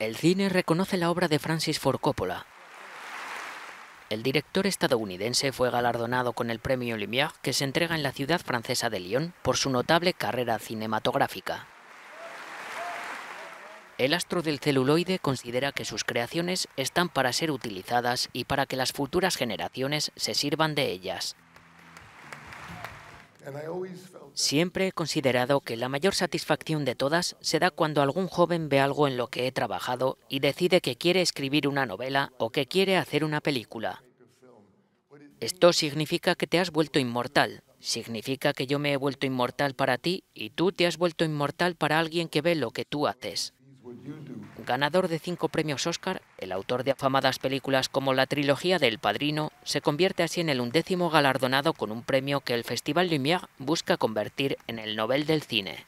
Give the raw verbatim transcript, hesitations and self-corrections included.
El cine reconoce la obra de Francis Ford Coppola. El director estadounidense fue galardonado con el Premio Lumière, que se entrega en la ciudad francesa de Lyon por su notable carrera cinematográfica. El astro del celuloide considera que sus creaciones están para ser utilizadas y para que las futuras generaciones se sirvan de ellas. Siempre he considerado que la mayor satisfacción de todas se da cuando algún joven ve algo en lo que he trabajado y decide que quiere escribir una novela o que quiere hacer una película. Esto significa que te has vuelto inmortal. Significa que yo me he vuelto inmortal para ti y tú te has vuelto inmortal para alguien que ve lo que tú haces. Ganador de cinco premios Óscar, el autor de afamadas películas como la trilogía del Padrino, se convierte así en el undécimo galardonado con un premio que el Festival Lumière busca convertir en el Nobel del Cine.